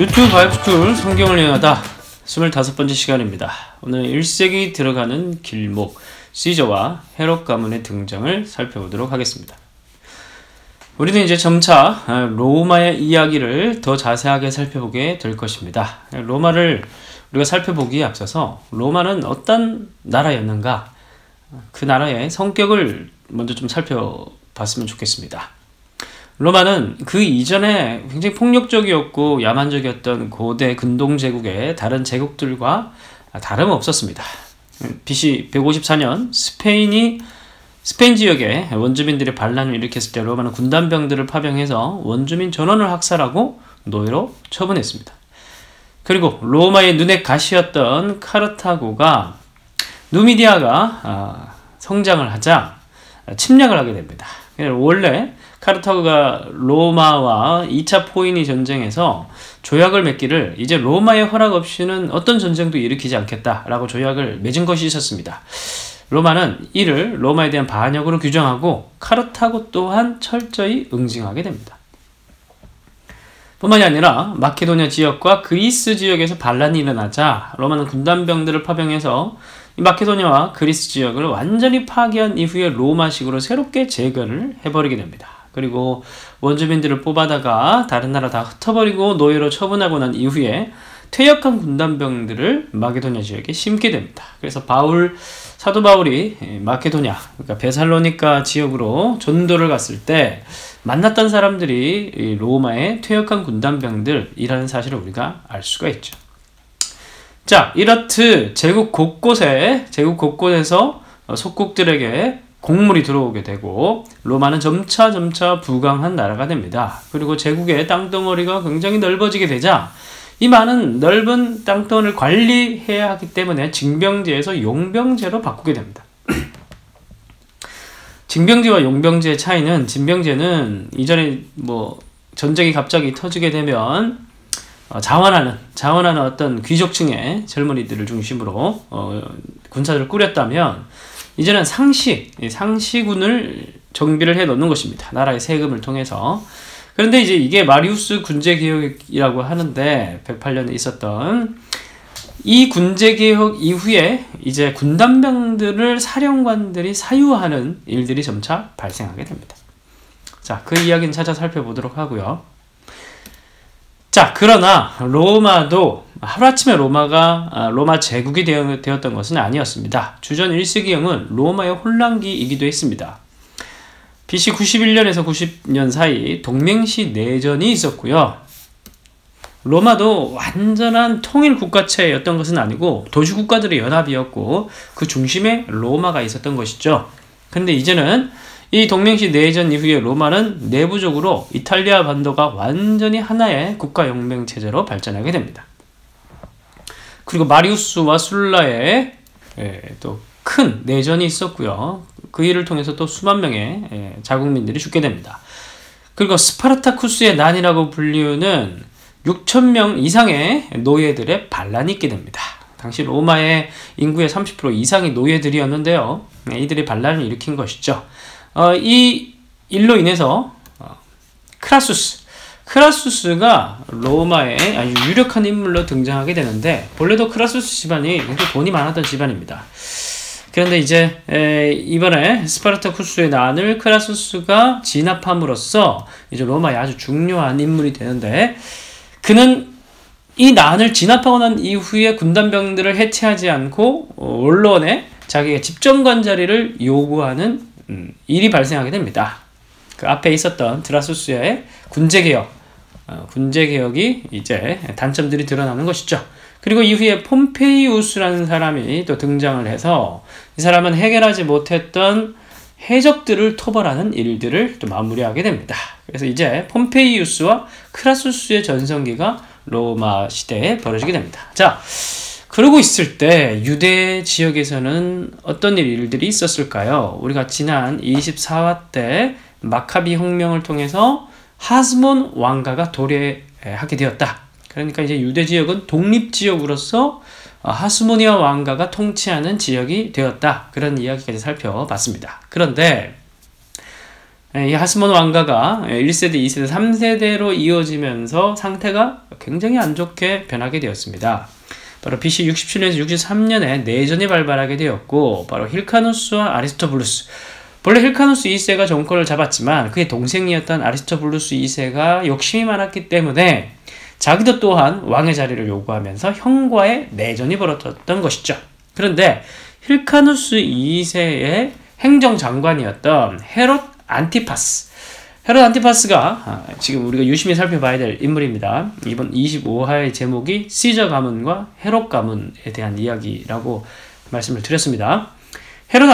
유튜브 바이블스쿨 성경을 여행하다 25번째 시간입니다. 오늘 1세기 들어가는 길목 시저와 헤롯 가문의 등장을 살펴보도록 하겠습니다. 우리는 이제 점차 로마의 이야기를 더 자세하게 살펴보게 될 것입니다. 로마를 우리가 살펴보기에 앞서서 로마는 어떤 나라였는가, 그 나라의 성격을 먼저 좀 살펴봤으면 좋겠습니다. 로마는 그 이전에 굉장히 폭력적이었고 야만적이었던 고대 근동제국의 다른 제국들과 다름없었습니다. BC 154년 스페인 지역에 원주민들이 반란을 일으켰을 때 로마는 군단병들을 파병해서 원주민 전원을 학살하고 노예로 처분했습니다. 그리고 로마의 눈에 가시였던 카르타고가 누미디아가 성장을 하자 침략을 하게 됩니다. 원래 카르타고가 로마와 2차 포이니 전쟁에서 조약을 맺기를 이제 로마의 허락 없이는 어떤 전쟁도 일으키지 않겠다라고 조약을 맺은 것이 있었습니다. 로마는 이를 로마에 대한 반역으로 규정하고 카르타고 또한 철저히 응징하게 됩니다. 뿐만이 아니라 마케도니아 지역과 그리스 지역에서 반란이 일어나자 로마는 군단병들을 파병해서 이 마케도니아와 그리스 지역을 완전히 파괴한 이후에 로마식으로 새롭게 재건을 해버리게 됩니다. 그리고 원주민들을 뽑아다가 다른 나라 다 흩어버리고 노예로 처분하고 난 이후에 퇴역한 군단병들을 마케도니아 지역에 심게 됩니다. 그래서 사도 바울이 마케도니아, 그러니까 베살로니카 지역으로 전도를 갔을 때 만났던 사람들이 로마의 퇴역한 군단병들이라는 사실을 우리가 알 수가 있죠. 자, 이렇듯 제국 곳곳에서 속국들에게 곡물이 들어오게 되고 로마는 점차 부강한 나라가 됩니다. 그리고 제국의 땅덩어리가 굉장히 넓어지게 되자 이 많은 넓은 땅덩어리를 관리해야 하기 때문에 징병제에서 용병제로 바꾸게 됩니다. 징병제와 용병제의 차이는, 징병제는 이전에 전쟁이 갑자기 터지게 되면 자원하는 어떤 귀족층의 젊은이들을 중심으로 군사들을 꾸렸다면, 이제는 상시군을 정비를 해 놓는 것입니다. 나라의 세금을 통해서. 그런데 이제 이게 마리우스 군제개혁이라고 하는데 108년에 있었던 이 군제개혁 이후에 이제 군단병들을 사령관들이 사유하는 일들이 점차 발생하게 됩니다. 자, 그 이야기는 찾아 살펴보도록 하고요. 자, 그러나 로마도 하루아침에 로마 제국이 되었던 것은 아니었습니다. 주전 1세기형은 로마의 혼란기이기도 했습니다. BC 91년에서 90년 사이 동맹시 내전이 있었고요. 로마도 완전한 통일 국가체였던 것은 아니고 도시국가들의 연합이었고 그 중심에 로마가 있었던 것이죠. 근데 이제는 이 동맹시 내전 이후에 로마는 내부적으로 이탈리아 반도가 완전히 하나의 국가연맹체제로 발전하게 됩니다. 그리고 마리우스와 술라의 또 큰 내전이 있었고요. 그 일을 통해서 또 수만 명의 자국민들이 죽게 됩니다. 그리고 스파르타쿠스의 난이라고 불리우는 6,000명 이상의 노예들의 반란이 있게 됩니다. 당시 로마의 인구의 30% 이상이 노예들이었는데요. 이들이 반란을 일으킨 것이죠. 이 일로 인해서 크라수스가 로마의 아주 유력한 인물로 등장하게 되는데, 본래도 크라수스 집안이 굉장히 돈이 많았던 집안입니다. 그런데 이제 이번에 스파르타쿠스의 난을 크라수스가 진압함으로써 이제 로마의 아주 중요한 인물이 되는데, 그는 이 난을 진압하고 난 이후에 군단병들을 해체하지 않고 언론에 자기의 집정관 자리를 요구하는 일이 발생하게 됩니다. 그 앞에 있었던 드라수스의 군제개혁이 이제 단점들이 드러나는 것이죠. 그리고 이후에 폼페이우스라는 사람이 또 등장을 해서 이 사람은 해결하지 못했던 해적들을 토벌하는 일들을 또 마무리하게 됩니다. 그래서 이제 폼페이우스와 크라수스의 전성기가 로마 시대에 벌어지게 됩니다. 자, 그러고 있을 때 유대 지역에서는 어떤 일들이 있었을까요? 우리가 지난 24화 때 마카비 혁명을 통해서 하스몬 왕가가 도래하게 되었다. 그러니까 이제 유대 지역은 독립지역으로서 하스모니아 왕가가 통치하는 지역이 되었다. 그런 이야기까지 살펴봤습니다. 그런데 이 하스몬 왕가가 1세대, 2세대, 3세대로 이어지면서 상태가 굉장히 안 좋게 변하게 되었습니다. 바로 BC 67년에서 63년에 내전이 발발하게 되었고, 바로 힐카누스와 아리스토불루스, 원래 힐카누스 2세가 정권을 잡았지만 그의 동생이었던 아리스토불루스 2세가 욕심이 많았기 때문에 자기도 또한 왕의 자리를 요구하면서 형과의 내전이 벌어졌던 것이죠. 그런데 힐카누스 2세의 행정장관이었던 헤롯 안티파스, 헤롯 안티파스가 지금 우리가 유심히 살펴봐야 될 인물입니다. 이번 25화의 제목이 시저 가문과 헤롯 가문에 대한 이야기라고 말씀을 드렸습니다. 헤롯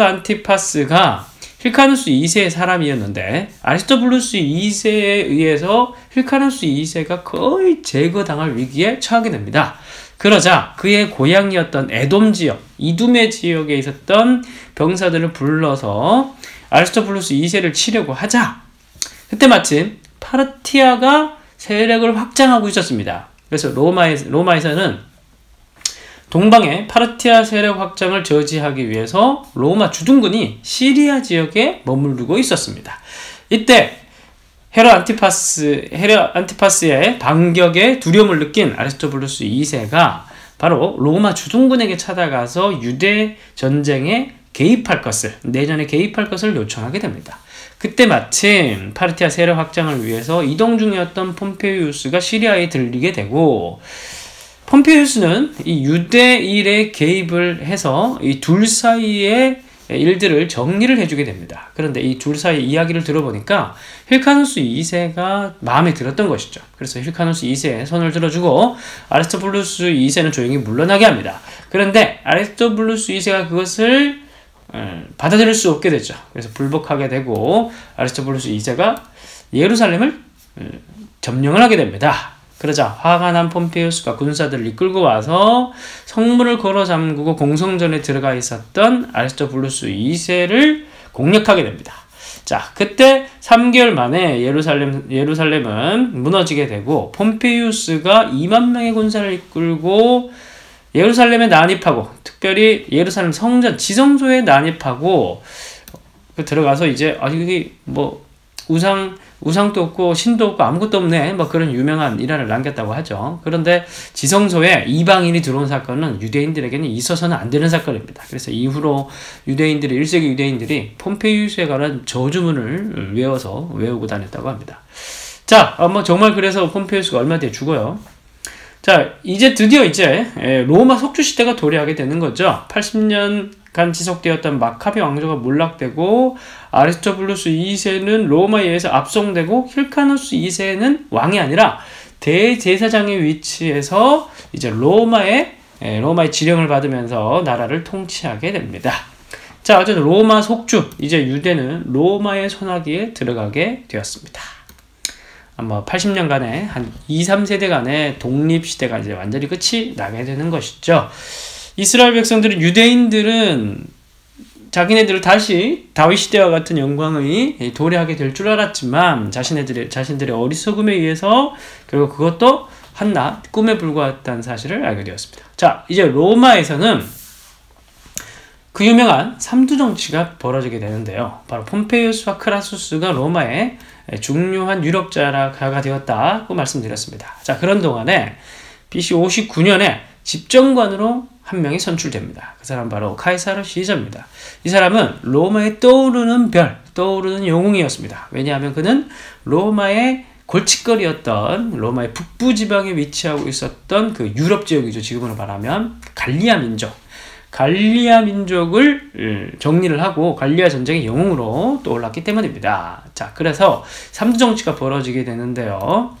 안티파스가 힐카누스 2세의 사람이었는데, 아리스토불루스 2세에 의해서 힐카누스 2세가 거의 제거당할 위기에 처하게 됩니다. 그러자 그의 고향이었던 에돔 지역, 이두메 지역에 있었던 병사들을 불러서 아리스토불루스 2세를 치려고 하자, 그때 마침 파르티아가 세력을 확장하고 있었습니다. 그래서 로마에서는 동방의 파르티아 세력 확장을 저지하기 위해서 로마 주둔군이 시리아 지역에 머무르고 있었습니다. 이때 헤롯 안티파스의 반격에 두려움을 느낀 아리스토불루스 2세가 바로 로마 주둔군에게 찾아가서 유대 전쟁에 내전에 개입할 것을 요청하게 됩니다. 그때 마침 파르티아 세력 확장을 위해서 이동 중이었던 폼페이우스가 시리아에 들리게 되고, 폼페이우스는 이 유대일에 개입을 해서 이 둘 사이의 일들을 정리를 해주게 됩니다. 그런데 이 둘 사이 이야기를 들어보니까 힐카누스 2세가 마음에 들었던 것이죠. 그래서 힐카누스 2세의 손을 들어주고 아리스토불루스 2세는 조용히 물러나게 합니다. 그런데 아리스토불루스 2세가 그것을 받아들일 수 없게 되죠. 그래서 불복하게 되고 아리스토불루스 2세가 예루살렘을 점령을 하게 됩니다. 그러자 화가 난 폼페이우스가 군사들을 이끌고 와서 성문을 걸어 잠그고 공성전에 들어가 있었던 아리스토불루스 2세를 공략하게 됩니다. 자, 그때 3개월 만에 예루살렘은 무너지게 되고, 폼페이우스가 2만 명의 군사를 이끌고 예루살렘에 난입하고, 특별히 예루살렘 성전 지성소에 난입하고 들어가서 이제 이게 뭐 우상도 없고 신도 없고 아무것도 없네, 뭐 그런 유명한 일화를 남겼다고 하죠. 그런데 지성소에 이방인이 들어온 사건은 유대인들에게는 있어서는 안 되는 사건입니다. 그래서 이후로 1세기 유대인들이 폼페이우스에 관한 저주문을 외우고 다녔다고 합니다. 자, 정말 그래서 폼페이우스가 얼마 뒤에 죽어요. 자, 드디어 로마 속주시대가 도래하게 되는 거죠. 80년간 지속되었던 마카비 왕조가 몰락되고, 아리스토불루스 2세는 로마에 의해서 압송되고, 힐카누스 2세는 왕이 아니라 대제사장의 위치에서 이제 로마의 지령을 받으면서 나라를 통치하게 됩니다. 자, 어쨌든 로마 속주, 이제 유대는 로마의 손아귀에 들어가게 되었습니다. 아마 80년간에 한 2~3세대간의 독립시대가 이제 완전히 끝이 나게 되는 것이죠. 이스라엘 백성들은, 유대인들은 자기네들을 다시 다윗시대와 같은 영광이 도래하게 될 줄 알았지만, 자신들의 어리석음에 의해서 결국 그것도 한낱 꿈에 불과했다는 사실을 알게 되었습니다. 자, 이제 로마에서는 그 유명한 삼두정치가 벌어지게 되는데요. 바로 폼페이우스와 크라수스가 로마의 중요한 유력자가 되었다고 말씀드렸습니다. 자, 그런 동안에 BC 59년에 집정관으로 한 명이 선출됩니다. 그 사람 바로 카이사르 시저입니다. 이 사람은 로마의 떠오르는 영웅이었습니다. 왜냐하면 그는 로마의 골칫거리였던, 로마의 북부 지방에 위치하고 있었던 그 유럽 지역이죠. 지금으로 말하면 갈리아 민족을 정리를 하고 갈리아 전쟁의 영웅으로 떠올랐기 때문입니다. 자, 그래서 삼두정치가 벌어지게 되는데요.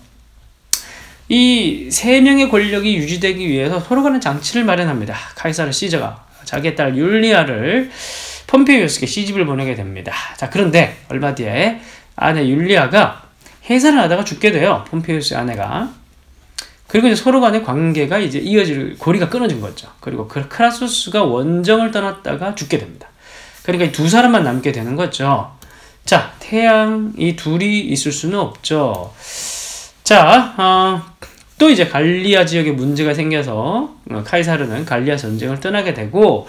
이 세 명의 권력이 유지되기 위해서 서로 간의 장치를 마련합니다. 카이사르 시저가 자기의 딸 율리아를 폼페이우스에게 시집을 보내게 됩니다. 자, 그런데 얼마 뒤에 아내 율리아가 해산을 하다가 죽게 돼요. 폼페이우스의 아내가. 그리고 이제 서로 간의 관계가 이제 고리가 끊어진 거죠. 그리고 크라수스가 원정을 떠났다가 죽게 됩니다. 그러니까 이 두 사람만 남게 되는 거죠. 자, 이 둘이 있을 수는 없죠. 자, 또 이제 갈리아 지역에 문제가 생겨서 카이사르는 갈리아 전쟁을 떠나게 되고,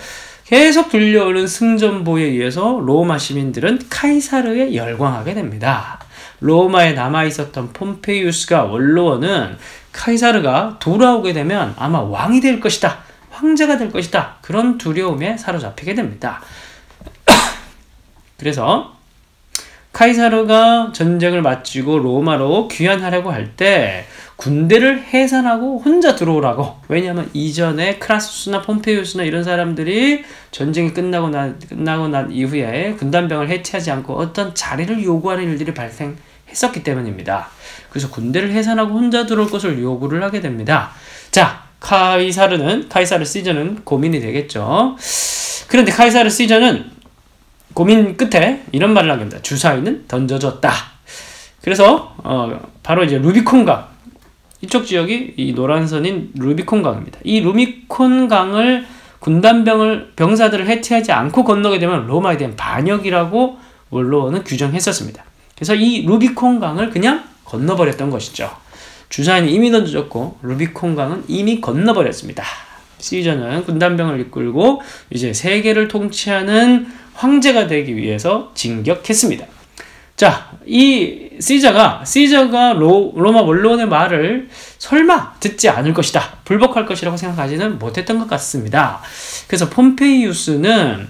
계속 불려오는 승전보에 의해서 로마 시민들은 카이사르에 열광하게 됩니다. 로마에 남아있었던 폼페이우스가 원로원은 카이사르가 돌아오게 되면 아마 왕이 될 것이다, 황제가 될 것이다, 그런 두려움에 사로잡히게 됩니다. 그래서 카이사르가 전쟁을 마치고 로마로 귀환하려고 할 때 군대를 해산하고 혼자 들어오라고, 왜냐하면 이전에 크라수스나 폼페이우스나 이런 사람들이 전쟁이 끝나고 난 이후에 군단병을 해체하지 않고 어떤 자리를 요구하는 일들이 발생했었기 때문입니다. 그래서 군대를 해산하고 혼자 들어올 것을 요구를 하게 됩니다. 자, 카이사르 시저는 고민이 되겠죠. 그런데 카이사르 시저는 고민 끝에 이런 말을 하게 됩니다. 주사위는 던져졌다. 그래서 바로 이제 루비콘강, 이쪽 지역이 이 노란선인 루비콘강입니다. 이 루비콘강을 군단병사들을 해체하지 않고 건너게 되면 로마에 대한 반역이라고 원로원은 규정했었습니다. 그래서 이 루비콘강을 그냥 건너버렸던 것이죠. 주사위는 이미 던져졌고 루비콘강은 이미 건너버렸습니다. 시저는 군단병을 이끌고 이제 세계를 통치하는 황제가 되기 위해서 진격했습니다. 자, 이 시저가 로마 원로원의 말을 설마 듣지 않을 것이다, 불복할 것이라고 생각하지는 못했던 것 같습니다. 그래서 폼페이우스는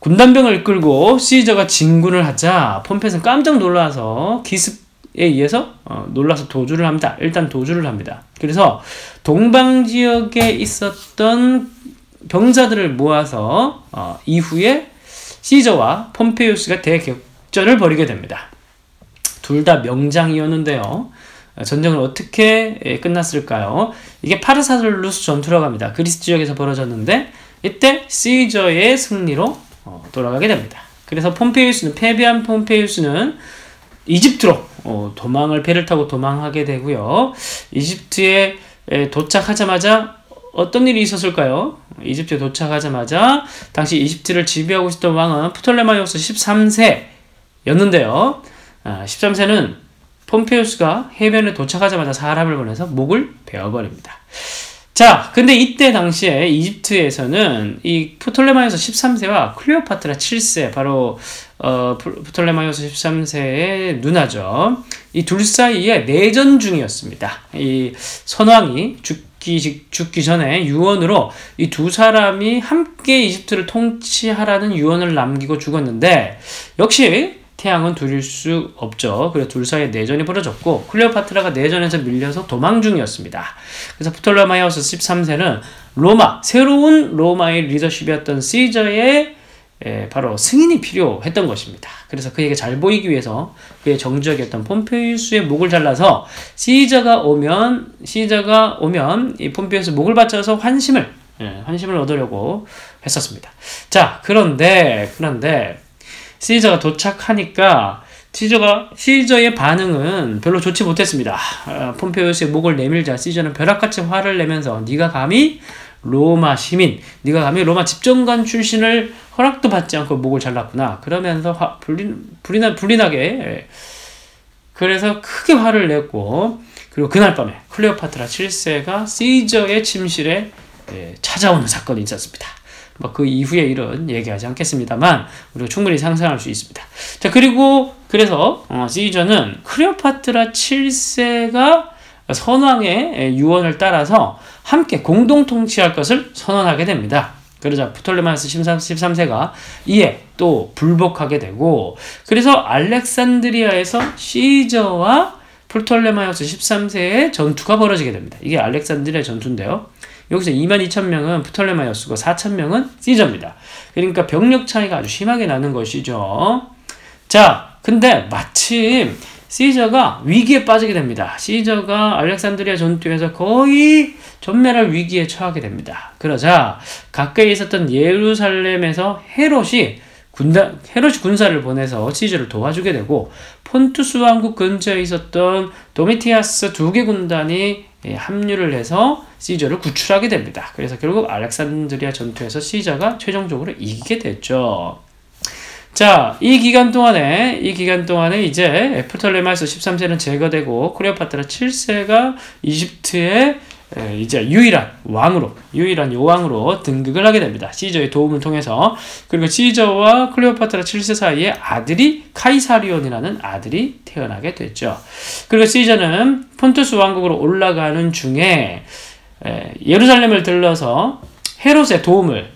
군단병을 이끌고 시저가 진군을 하자 폼페이우스는 깜짝 놀라서 기습 에 의해서 놀라서 도주를 합니다. 일단 도주를 합니다. 그래서 동방지역에 있었던 병사들을 모아서 이후에 시저와 폼페이우스가 대격전을 벌이게 됩니다. 둘 다 명장이었는데요. 전쟁은 어떻게 끝났을까요? 이게 파르살루스 전투라고 합니다. 그리스 지역에서 벌어졌는데 이때 시저의 승리로 돌아가게 됩니다. 그래서 패배한 폼페이우스는 이집트로 배를 타고 도망하게 되고요. 이집트에 도착하자마자 어떤 일이 있었을까요? 이집트에 도착하자마자 당시 이집트를 지배하고 있었던 왕은 프톨레마이오스 13세였는데요. 13세는 폼페이우스가 해변에 도착하자마자 사람을 보내서 목을 베어버립니다. 자, 근데 이때 당시에 이집트에서는 이 프톨레마이오스 13세와 클레오파트라 7세, 바로 프톨레마이오스 13세의 누나죠. 이 둘 사이에 내전 중이었습니다. 이 선왕이 죽기 전에 유언으로 이 두 사람이 함께 이집트를 통치하라는 유언을 남기고 죽었는데 역시 태양은 둘일 수 없죠. 그래서 둘 사이에 내전이 벌어졌고 클레오파트라가 내전에서 밀려서 도망 중이었습니다. 그래서 프톨레마이오스 13세는 새로운 로마의 리더십이었던 시저의 바로 승인이 필요했던 것입니다. 그래서 그에게 잘 보이기 위해서 그의 정적이었던 폼페이우스의 목을 잘라서 시저가 오면 이 폼페이우스 목을 받쳐서 환심을 얻으려고 했었습니다. 자, 그런데 시저가 도착하니까 시저의 반응은 별로 좋지 못했습니다. 폼페이우스의 목을 내밀자 시저는 벼락같이 화를 내면서 네가 감히 로마 집정관 출신을 허락도 받지 않고 목을 잘랐구나, 그러면서 불이 나게 그래서 크게 화를 냈고, 그리고 그날 밤에 클레오파트라 7세가 시저의 침실에 찾아오는 사건이 있었습니다. 그 이후에 일은 얘기하지 않겠습니다만 우리가 충분히 상상할 수 있습니다. 자, 그래서 시저는 클레오파트라 7세가 선왕의 유언을 따라서 함께 공동통치할 것을 선언하게 됩니다. 그러자 프톨레마이오스 13세가 이에 또 불복하게 되고, 그래서 알렉산드리아에서 시저와 프톨레마이오스 13세의 전투가 벌어지게 됩니다. 이게 알렉산드리아 전투인데요. 여기서 22,000명은 프톨레마이오스고 4,000명은 시저입니다. 그러니까 병력 차이가 아주 심하게 나는 것이죠. 자, 근데 마침 시저가 위기에 빠지게 됩니다. 시저가 알렉산드리아 전투에서 거의 전멸할 위기에 처하게 됩니다. 그러자 가까이 있었던 예루살렘에서 헤롯이 군사를 보내서 시저를 도와주게 되고, 폰투스 왕국 근처에 있었던 도미티아스 2개 군단이 합류를 해서 시저를 구출하게 됩니다. 그래서 결국 알렉산드리아 전투에서 시저가 최종적으로 이기게 됐죠. 자, 이 기간 동안에 이제 프톨레마이오스 13세는 제거되고 클레오파트라 7세가 이집트의 이제 유일한 여왕으로 등극을 하게 됩니다. 시저의 도움을 통해서. 그리고 시저와 클레오파트라 7세 사이에 아들이 카이사리온이라는 아들이 태어나게 됐죠. 그리고 시저는 폰투스 왕국으로 올라가는 중에 예루살렘을 들러서 헤롯의 도움을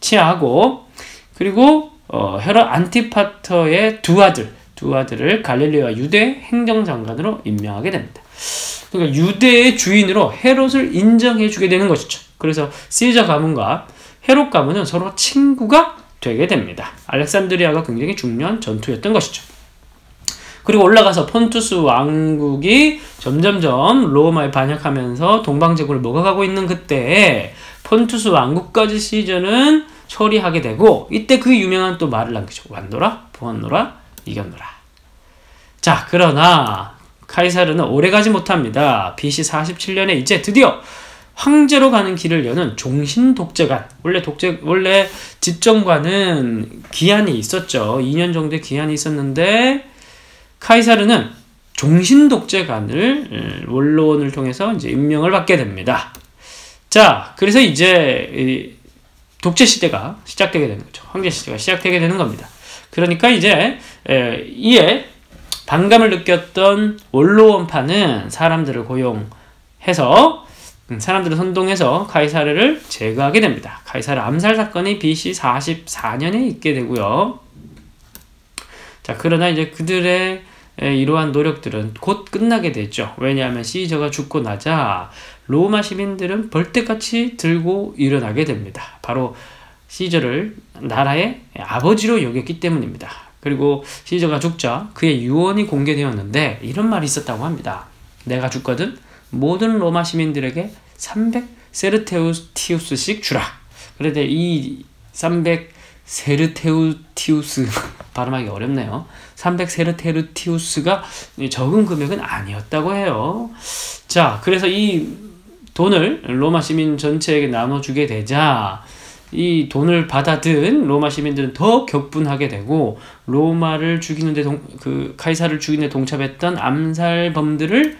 취하고, 그리고 헤롯 안티파터의 두 아들을 갈릴리와 유대 행정장관으로 임명하게 됩니다. 그러니까 유대의 주인으로 헤롯을 인정해주게 되는 것이죠. 그래서 시저 가문과 헤롯 가문은 서로 친구가 되게 됩니다. 알렉산드리아가 굉장히 중요한 전투였던 것이죠. 그리고 올라가서 폰투스 왕국이 점점점 로마에 반역하면서 동방제국을 먹어가고 있는 그때에 폰투스 왕국까지 시저는 처리하게 되고, 이때 그 유명한 또 말을 남기죠. 완노라, 보았노라, 이겼노라. 자, 그러나 카이사르는 오래가지 못합니다. BC 47년에 이제 드디어 황제로 가는 길을 여는 종신독재관, 원래 집정관은 기한이 있었죠. 2년 정도의 기한이 있었는데, 카이사르는 종신독재관을 원로원을 통해서 이제 임명을 받게 됩니다. 자, 그래서 이제 독재 시대가 시작되게 되는 거죠. 황제 시대가 시작되게 되는 겁니다. 그러니까 이제 이에 반감을 느꼈던 원로원파는 사람들을 고용해서, 사람들을 선동해서 카이사르를 제거하게 됩니다. 카이사르 암살 사건이 BC 44년에 있게 되고요. 자, 그러나 이제 그들의 이러한 노력들은 곧 끝나게 되죠. 왜냐하면 시저가 죽고 나자 로마 시민들은 벌떼같이 들고 일어나게 됩니다. 바로 시저를 나라의 아버지로 여겼기 때문입니다. 그리고 시저가 죽자 그의 유언이 공개되었는데 이런 말이 있었다고 합니다. 내가 죽거든 모든 로마 시민들에게 300 세르테우티우스씩 주라. 그런데 이 300 세르테우티우스 발음하기 어렵네요. 300 세르테우티우스가 적은 금액은 아니었다고 해요. 자, 그래서 이 돈을 로마 시민 전체에게 나눠주게 되자 이 돈을 받아든 로마 시민들은 더 격분하게 되고, 로마를 죽이는데 카이사를 죽이는데 동참했던 암살범들을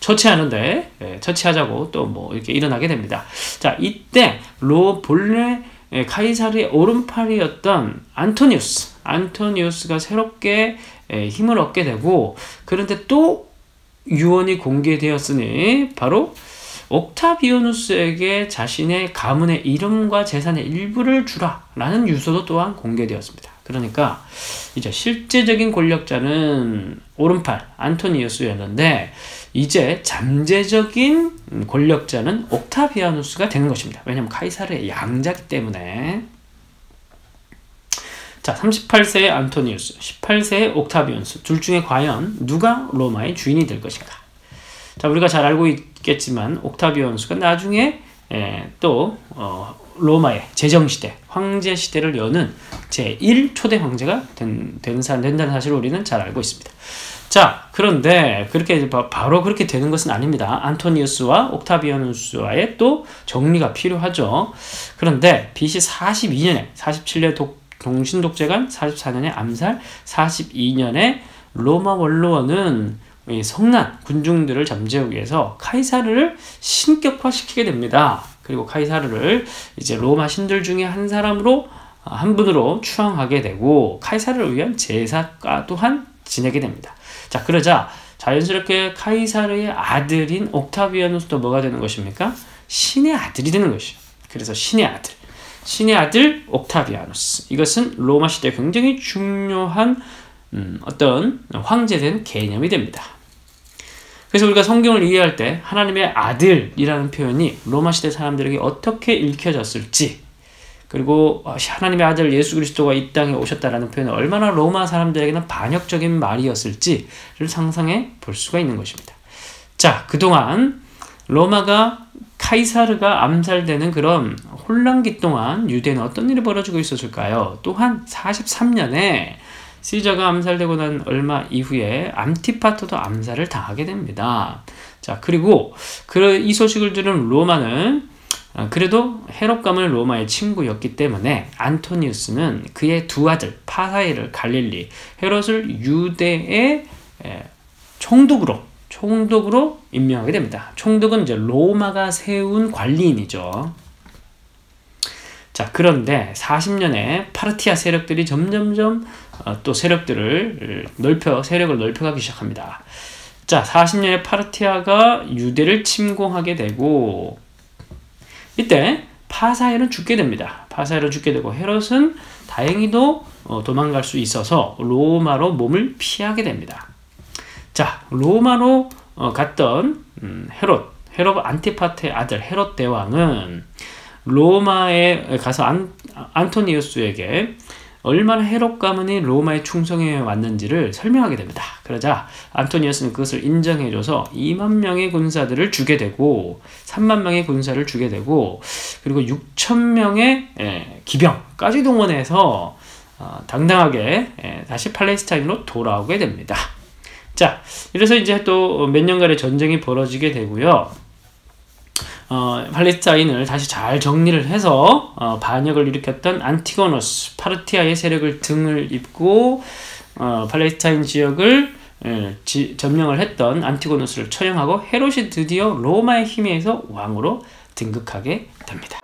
처치하자고 또 뭐 이렇게 일어나게 됩니다. 자, 이때 본래 카이사르의 오른팔이었던 안토니우스가 새롭게 힘을 얻게 되고, 그런데 또 유언이 공개되었으니 바로 옥타비아누스에게 자신의 가문의 이름과 재산의 일부를 주라 라는 유서도 또한 공개되었습니다. 그러니까 이제 실제적인 권력자는 오른팔 안토니우스였는데 이제 잠재적인 권력자는 옥타비아누스가 되는 것입니다. 왜냐하면 카이사르의 양자기 때문에. 자, 38세의 안토니우스, 18세의 옥타비아누스, 둘 중에 과연 누가 로마의 주인이 될 것인가? 자, 우리가 잘 알고 있겠지만 옥타비아누스가 나중에 로마의 제정시대, 황제시대를 여는 제1초대 황제가 된다는 사실을 우리는 잘 알고 있습니다. 자, 그런데 그렇게 바로 그렇게 되는 것은 아닙니다. 안토니우스와 옥타비아누스와의 또 정리가 필요하죠. 그런데 BC 42년에 47년에 종신독재관, 44년에 암살, 42년에 로마 원로원은 성난 군중들을 잠재우기 위해서 카이사르를 신격화시키게 됩니다. 그리고 카이사르를 이제 로마 신들 중에 한 분으로 추앙하게 되고, 카이사르를 위한 제사가 또한 지내게 됩니다. 자, 그러자 자연스럽게 카이사르의 아들인 옥타비아누스도 뭐가 되는 것입니까? 신의 아들이 되는 것이죠. 그래서 신의 아들 옥타비아누스, 이것은 로마 시대 굉장히 중요한 어떤 황제된 개념이 됩니다. 그래서 우리가 성경을 이해할 때 하나님의 아들이라는 표현이 로마 시대 사람들에게 어떻게 읽혀졌을지, 그리고 하나님의 아들 예수 그리스도가 이 땅에 오셨다라는 표현은 얼마나 로마 사람들에게는 반역적인 말이었을지를 상상해 볼 수가 있는 것입니다. 자, 그동안 로마가 카이사르가 암살되는 그런 혼란기 동안 유대는 어떤 일이 벌어지고 있었을까요? 또한 43년에 시저가 암살되고 난 얼마 이후에 안티파터도 암살을 당하게 됩니다. 자, 그리고 이 소식을 들은 로마는 그래도 헤롯 가문 로마의 친구였기 때문에 안토니우스는 그의 두 아들 파사엘을 갈릴리, 헤롯을 유대의 총독으로 총독으로 임명하게 됩니다. 총독은 이제 로마가 세운 관리인이죠. 자, 그런데 40년에 파르티아 세력들이 점점점 또 세력을 넓혀가기 시작합니다. 자, 40년에 파르티아가 유대를 침공하게 되고, 이때 파사엘은 죽게 됩니다. 파사엘은 죽게 되고 헤롯은 다행히도 도망갈 수 있어서 로마로 몸을 피하게 됩니다. 자, 로마로 갔던 헤롯 안티파트의 아들 헤롯 대왕은 로마에 가서 안토니우스에게 얼마나 헤롯 가문이 로마에 충성해 왔는지를 설명하게 됩니다. 그러자 안토니우스는 그것을 인정해줘서 2만 명의 군사들을 주게 되고 3만 명의 군사를 주게 되고 그리고 6천 명의 기병까지 동원해서 당당하게 다시 팔레스타인으로 돌아오게 됩니다. 자, 이래서 이제 또 몇 년간의 전쟁이 벌어지게 되고요. 팔레스타인을 다시 잘 정리를 해서 반역을 일으켰던 안티고노스, 파르티아의 세력을 등을 입고 팔레스타인 지역을 점령을 했던 안티고노스를 처형하고 헤롯이 드디어 로마의 힘에서 왕으로 등극하게 됩니다.